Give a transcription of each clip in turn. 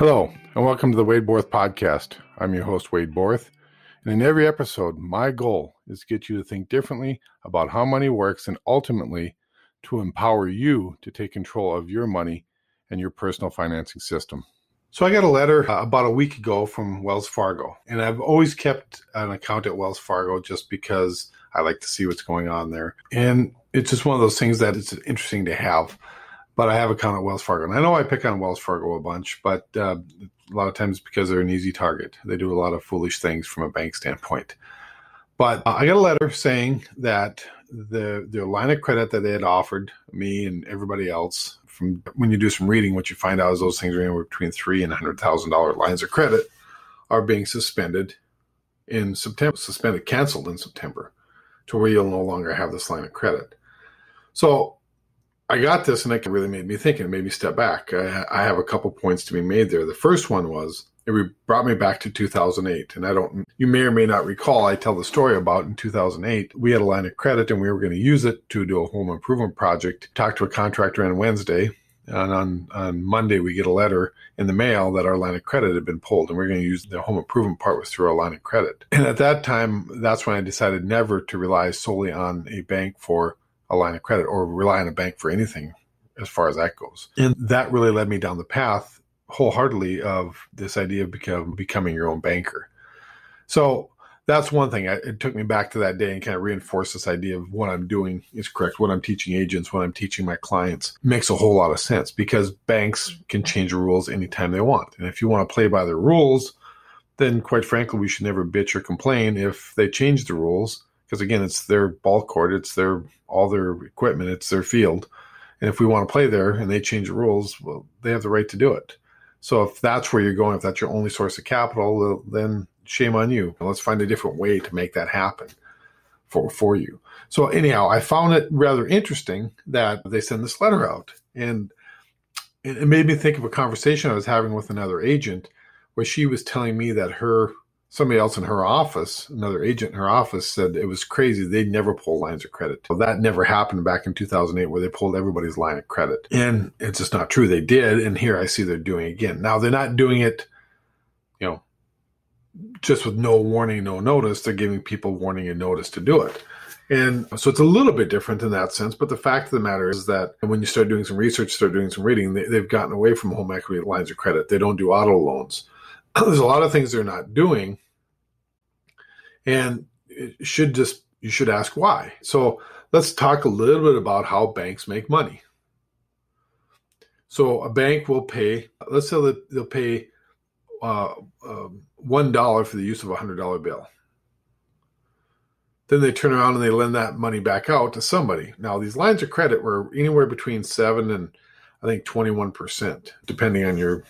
Hello, and welcome to the Wade Borth Podcast. I'm your host, Wade Borth, and in every episode, my goal is to get you to think differently about how money works and ultimately to empower you to take control of your money and your personal financing system. So I got a letter about a week ago from Wells Fargo, and I've always kept an account at Wells Fargo just because I like to see what's going on there. And it's just one of those things that it's interesting to have. But I have an account at Wells Fargo. And I know I pick on Wells Fargo a bunch, but a lot of times it's because they're an easy target. They do a lot of foolish things from a bank standpoint. But I got a letter saying that their line of credit that they had offered me and everybody else, from when you do some reading, what you find out is those things are anywhere between $300,000 and $100,000 lines of credit are being suspended in September, canceled in September, to where you'll no longer have this line of credit. So I got this, and it really made me think, and it made me step back. I have a couple points to be made there. The first one was, it brought me back to 2008, and you may or may not recall, I tell the story about in 2008, we had a line of credit, and we were going to use it to do a home improvement project. Talked to a contractor on Wednesday, and on Monday, we get a letter in the mail that our line of credit had been pulled, and we're going to use the home improvement part was through our line of credit. And at that time, that's when I decided never to rely solely on a bank for a line of credit or rely on a bank for anything as far as that goes. And that really led me down the path wholeheartedly of this idea of becoming your own banker. So that's one thing. It took me back to that day and kind of reinforced this idea of what I'm doing is correct. What I'm teaching agents, what I'm teaching my clients makes a whole lot of sense because banks can change the rules anytime they want. And if you want to play by their rules, then quite frankly, we should never bitch or complain if they change the rules. Because again, it's their ball court, it's all their equipment, it's their field. And if we want to play there and they change the rules, well, they have the right to do it. So if that's where you're going, if that's your only source of capital, then shame on you. Let's find a different way to make that happen for you. So anyhow, I found it rather interesting that they send this letter out. And it made me think of a conversation I was having with another agent where she was telling me that somebody else in her office, another agent in her office, said it was crazy. They'd never pull lines of credit. Well, that never happened back in 2008 where they pulled everybody's line of credit. And it's just not true. They did. And here I see they're doing it again. Now, they're not doing it, just with no warning, no notice. They're giving people warning and notice to do it. And so it's a little bit different in that sense. But the fact of the matter is that when you start doing some research, start doing some reading, they've gotten away from home equity lines of credit. They don't do auto loans. There's a lot of things they're not doing, and you should ask why. So let's talk a little bit about how banks make money. So a bank will pay, let's say that they'll pay $1 for the use of a $100 bill. Then they turn around and they lend that money back out to somebody. Now, these lines of credit were anywhere between 7 and I think 21%, depending on your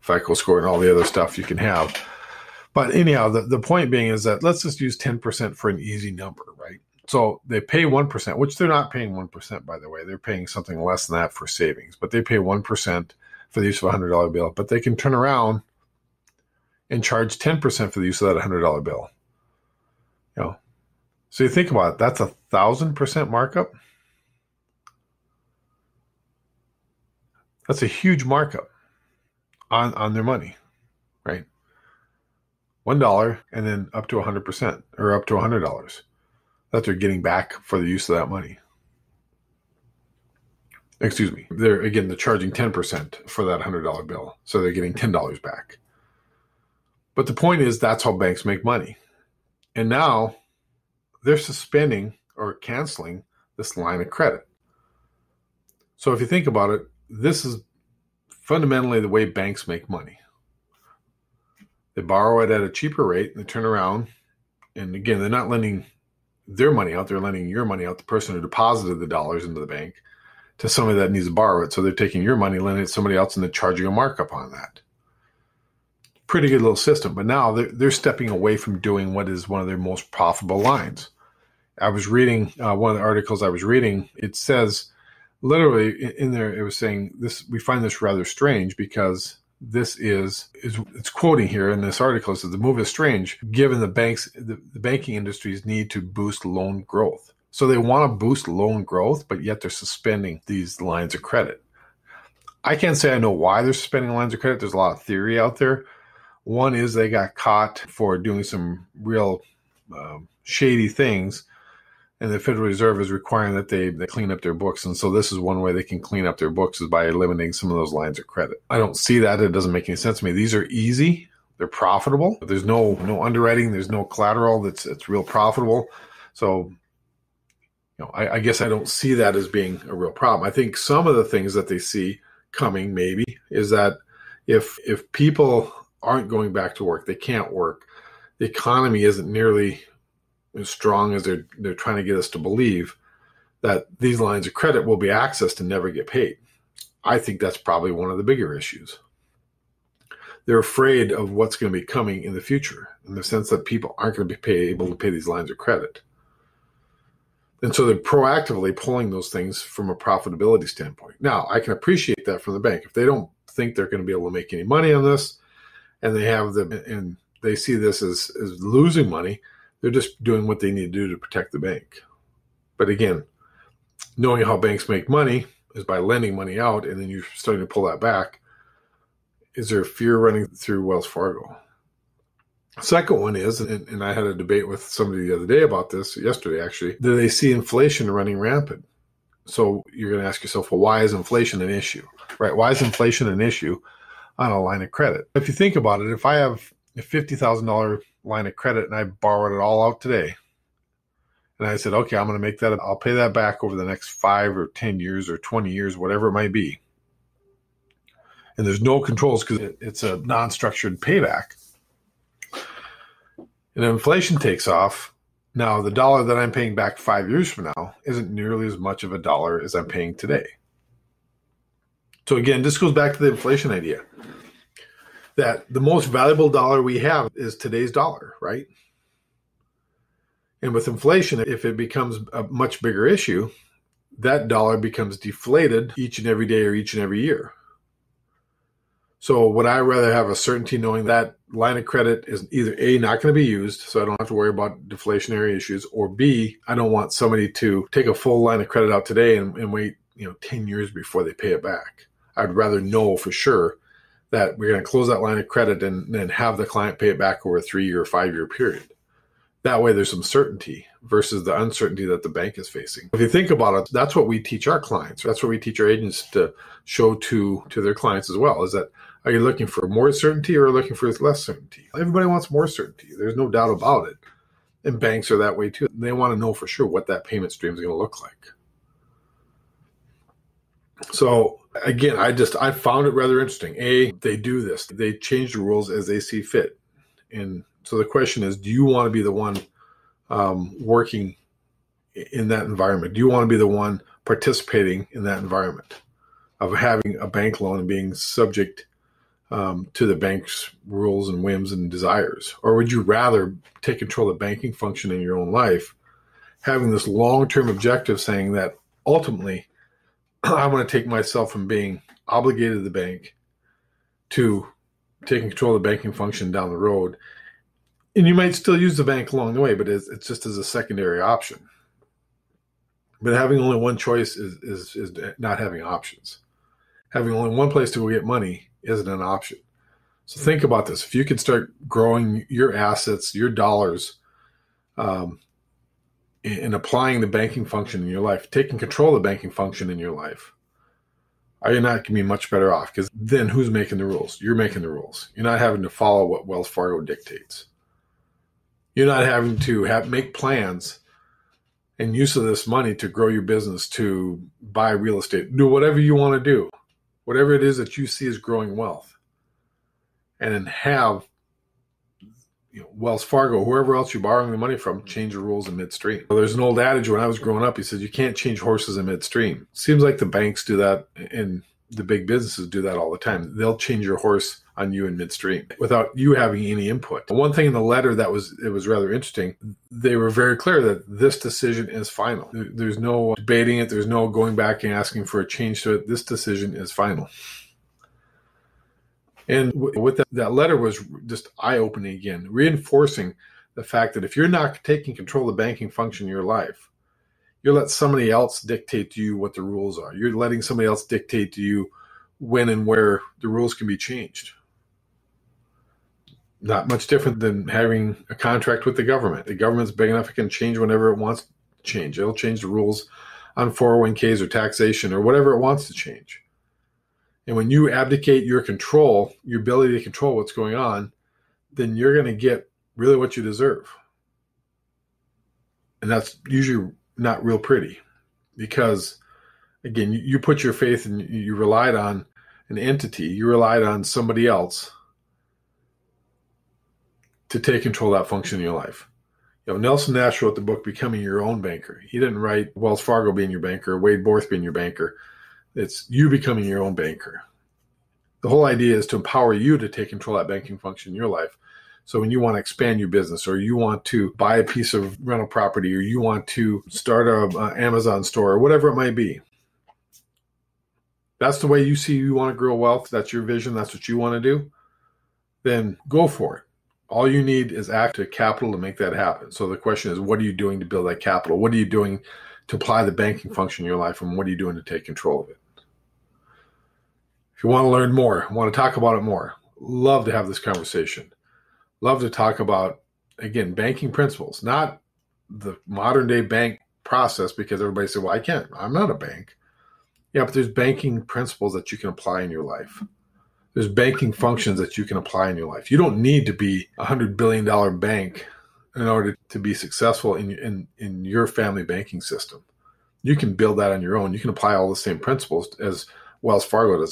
FICO score and all the other stuff you can have. But anyhow, the point being is that let's just use 10% for an easy number, right? So they pay 1%, which they're not paying 1%, by the way. They're paying something less than that for savings. But they pay 1% for the use of a $100 bill. But they can turn around and charge 10% for the use of that $100 bill. So you think about it. That's 1,000% markup. That's a huge markup on their money, right? $1 and then up to 100% or up to $100 that they're getting back for the use of that money. Excuse me. They're charging 10% for that $100 bill. So they're getting $10 back. But the point is that's how banks make money. And now they're suspending or canceling this line of credit. So if you think about it, this is fundamentally the way banks make money. They borrow it at a cheaper rate and they turn around. And again, they're not lending their money out. They're lending your money out, the person who deposited the dollars into the bank, to somebody that needs to borrow it. So they're taking your money, lending it to somebody else, and they're charging a markup on that. Pretty good little system. But now they're stepping away from doing what is one of their most profitable lines. I was reading one of the articles I was reading. It says, literally in there, it was saying this. We find this rather strange because this it's quoting here in this article. It says the move is strange given the banking industry's need to boost loan growth. So they want to boost loan growth, but yet they're suspending these lines of credit. I can't say I know why they're suspending lines of credit. There's a lot of theory out there. One is they got caught for doing some real shady things, and the Federal Reserve is requiring that they clean up their books. And so this is one way they can clean up their books, is by eliminating some of those lines of credit. I don't see that. It doesn't make any sense to me. These are easy. They're profitable. There's no underwriting. There's no collateral. It's real profitable. So I guess I don't see that as being a real problem. I think some of the things that they see coming maybe is that if people aren't going back to work, they can't work, the economy isn't nearly as strong as they're trying to get us to believe, that these lines of credit will be accessed and never get paid. I think that's probably one of the bigger issues. They're afraid of what's going to be coming in the future, in the sense that people aren't going to be able to pay these lines of credit. And so they're proactively pulling those things from a profitability standpoint. Now, I can appreciate that from the bank. If they don't think they're going to be able to make any money on this, and they see this as losing money, they're just doing what they need to do to protect the bank. But again, knowing how banks make money is by lending money out, and then you're starting to pull that back. Is there fear running through Wells Fargo? Second one is, and I had a debate with somebody the other day about this, yesterday actually, that they see inflation running rampant. So you're going to ask yourself, well, why is inflation an issue, right? Why is inflation an issue on a line of credit? If you think about it, if I have a $50,000 line of credit and I borrowed it all out today, and I said, okay, I'm going to make that, I'll pay that back over the next 5 or 10 years or 20 years, whatever it might be. And there's no controls because it's a non-structured payback. And inflation takes off. Now, the dollar that I'm paying back 5 years from now isn't nearly as much of a dollar as I'm paying today. So again, this goes back to the inflation idea, that the most valuable dollar we have is today's dollar, right? And with inflation, if it becomes a much bigger issue, that dollar becomes deflated each and every day or each and every year. So would I rather have a certainty knowing that line of credit is either A, not going to be used, so I don't have to worry about deflationary issues, or B, I don't want somebody to take a full line of credit out today and wait 10 years before they pay it back. I'd rather know for sure that we're going to close that line of credit and then have the client pay it back over a 3-year or 5-year period. That way there's some certainty versus the uncertainty that the bank is facing. If you think about it, that's what we teach our clients. That's what we teach our agents to show to their clients as well, is that, are you looking for more certainty or are you looking for less certainty? Everybody wants more certainty. There's no doubt about it. And banks are that way too. They want to know for sure what that payment stream is going to look like. So again, I found it rather interesting. A, they do this. They change the rules as they see fit. And so the question is, do you want to be the one working in that environment? Do you want to be the one participating in that environment of having a bank loan and being subject to the bank's rules and whims and desires? Or would you rather take control of the banking function in your own life, having this long-term objective saying that ultimately I want to take myself from being obligated to the bank to taking control of the banking function down the road? And you might still use the bank along the way, but it's just as a secondary option. But having only one choice is not having options. Having only one place to go get money isn't an option. So think about this. If you could start growing your assets, your dollars, and applying the banking function in your life, taking control of the banking function in your life, are you not going to be much better off? Because then who's making the rules? You're making the rules. You're not having to follow what Wells Fargo dictates. You're not having to make plans and use of this money to grow your business, to buy real estate, do whatever you want to do. Whatever it is that you see as growing wealth, and then have Wells Fargo, whoever else you're borrowing the money from, change the rules in midstream. Well, there's an old adage when I was growing up, he said, you can't change horses in midstream. Seems like the banks do that and the big businesses do that all the time. They'll change your horse on you in midstream without you having any input. One thing in the letter that was rather interesting, they were very clear that this decision is final. There's no debating it. There's no going back and asking for a change to it. This decision is final. And with that letter was just eye-opening again, reinforcing the fact that if you're not taking control of the banking function in your life, you're letting somebody else dictate to you what the rules are. You're letting somebody else dictate to you when and where the rules can be changed. Not much different than having a contract with the government. The government's big enough, it can change whenever it wants to change. It'll change the rules on 401ks or taxation or whatever it wants to change. And when you abdicate your control, your ability to control what's going on, then you're going to get really what you deserve. And that's usually not real pretty because, again, you put your faith and you relied on an entity. You relied on somebody else to take control of that function in your life. You know, Nelson Nash wrote the book, Becoming Your Own Banker. He didn't write Wells Fargo being your banker, or Wade Borth being your banker. It's you becoming your own banker. The whole idea is to empower you to take control of that banking function in your life. So when you want to expand your business, or you want to buy a piece of rental property, or you want to start an Amazon store, or whatever it might be, that's the way you see you want to grow wealth, that's your vision, that's what you want to do, then go for it. All you need is active capital to make that happen. So the question is, what are you doing to build that capital? What are you doing to apply the banking function in your life, and what are you doing to take control of it? If you want to learn more, want to talk about it more, love to have this conversation. Love to talk about, again, banking principles, not the modern day bank process, because everybody said, well, I can't, I'm not a bank. Yeah, but there's banking principles that you can apply in your life. There's banking functions that you can apply in your life. You don't need to be a $100 billion bank in order to be successful in your family banking system. You can build that on your own. You can apply all the same principles as Wells Fargo does.